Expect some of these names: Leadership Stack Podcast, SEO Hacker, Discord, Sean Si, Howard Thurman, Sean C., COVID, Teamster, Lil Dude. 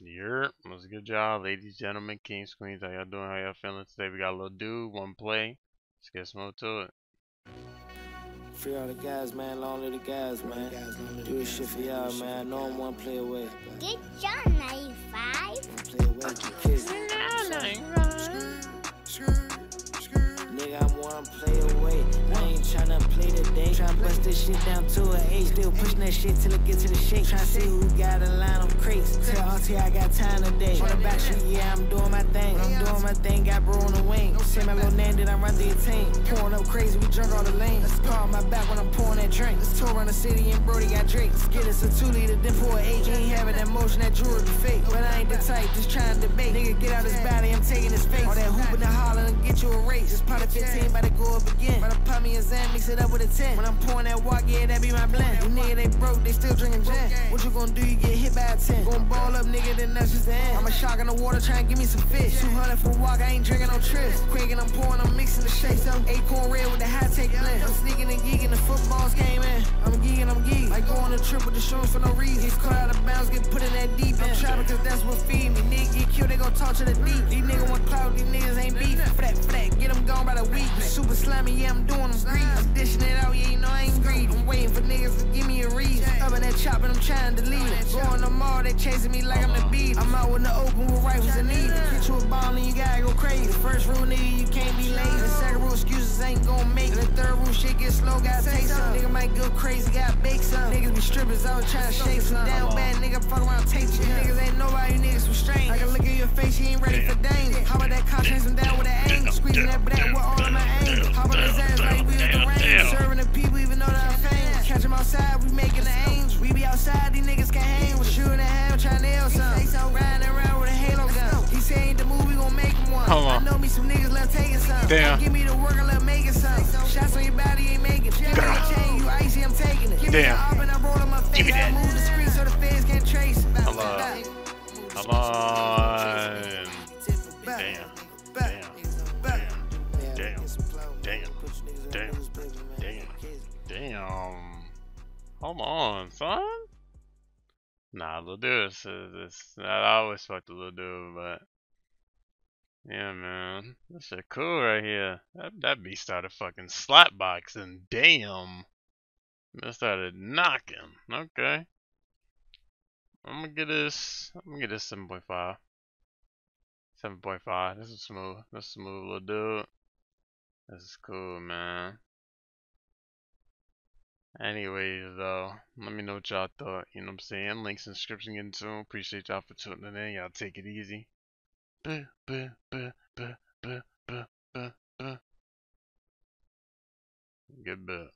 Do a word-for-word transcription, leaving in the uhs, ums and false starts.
You're what's a good job, ladies, gentlemen, kings, queens. How y'all doing? How y'all feeling today? We got a little dude, one play. Let's get some more to it. Free all the guys, man. Long live the guys, man. Do this shit for y'all, man. No one one play away. Get your ninety-five. Play away. Nigga, I'm one play away. I ain't tryna play today. Tryna bust this shit down to an eight. Still pushing that shit till it get to the shake. Tryna see who got a line on crates. Tell R T I got time today. What about shit? Yeah, I'm doing my thing. I'm doing my thing. Got bro on the wing. Say my little name, then I run through your team. Pouring up crazy, we drunk all the lanes. Let's call my back when I'm pouring that drink. Let's tour around the city and Brody got drinks. Get us a two liter, then pour an eight. Ain't having that motion, that jewelry fake. But I ain't the type just trying to debate. Nigga, get out his body, I'm taking his face. All that hooping and hollering, get you a race. Just pop fifteen, about to go up again. But I pop me a Zan, mix it up with a ten. When I'm pouring that walk, yeah, that be my blend. You nigga, they broke, they still drinking gin. What you gonna do, you get hit by a ten. Gonna ball up, nigga, then that's just the end. I'm a shark in the water, trying to give me some fish. two hundred for walk, I ain't drinking no trips. Quick and I'm pouring, I'm mixing the shakes. I'm acorn red with the high tech blend. I'm sneaking and geeking, the footballs came in. I'm geeking, I'm geeking. Like go on a trip with the shrooms for no reason. He's caught out of bounds, get put in that deep. I'm trapping cause that's what feed me. Nigga get killed, they gon' talk to the deep. These niggas want clout, these niggas ain't beef. Flat, flat, get them gone by the week. Super slimy, yeah, I'm doing them greedy. I'm dishing it out, yeah, you know I ain't greedy. I'm waiting for niggas to give me a reason. Up in that chop and I'm trying to leave. Going to the mall, they chasing me like I'm the beat. I'm out in the open with rifles and needles. Get you a ball and you gotta go crazy. First rule, nigga, you can't be lazy. The second rule, excuses ain't gon' make it. The third rule, shit get slow, gotta take some. Nigga might go crazy, gotta bake some. Niggas be strippers, I was trying to shake some. Down bad, nigga, fuck around, take you. Niggas ain't nobody, niggas was strange. I can look at your face, you ain't ready for danger. How about that cop chasing down with an angle? Squeezing that black with all of my angles. How about his ass like we was the rain? Serving the people even though they're famous. Catch them outside, we making the angels. We be outside, these niggas can't hang with shooting at him, trying to nail some. Riding around with a halo gun. He say ain't the move, we gon' make him one. I know me some niggas left taking some. Damn. Give me the work, I left making some. Shots on your body, ain't making. Shit on your chain, you icy, I'm taking it. Give me the op and I roll on my face. I move the street so the feds can't trace it. Come on. Come on. Damn. Damn. Damn, damn, damn, damn, come on, son. Nah, Lil Dude, it's, it's, I always fucked the Lil Dude, but yeah, man, this shit cool right here. That, that beat started fucking slapboxing, damn. That started knocking, okay. I'm gonna get this, I'm gonna get this seven point five. seven point five, this is smooth, this is smooth, Lil Dude. This is cool, man. Anyways, though, let me know what y'all thought. You know what I'm saying? Links in the description getting soon. Appreciate y'all for tuning in. Y'all take it easy. Buh, buh, buh, buh, buh, buh, buh, buh. Good buh.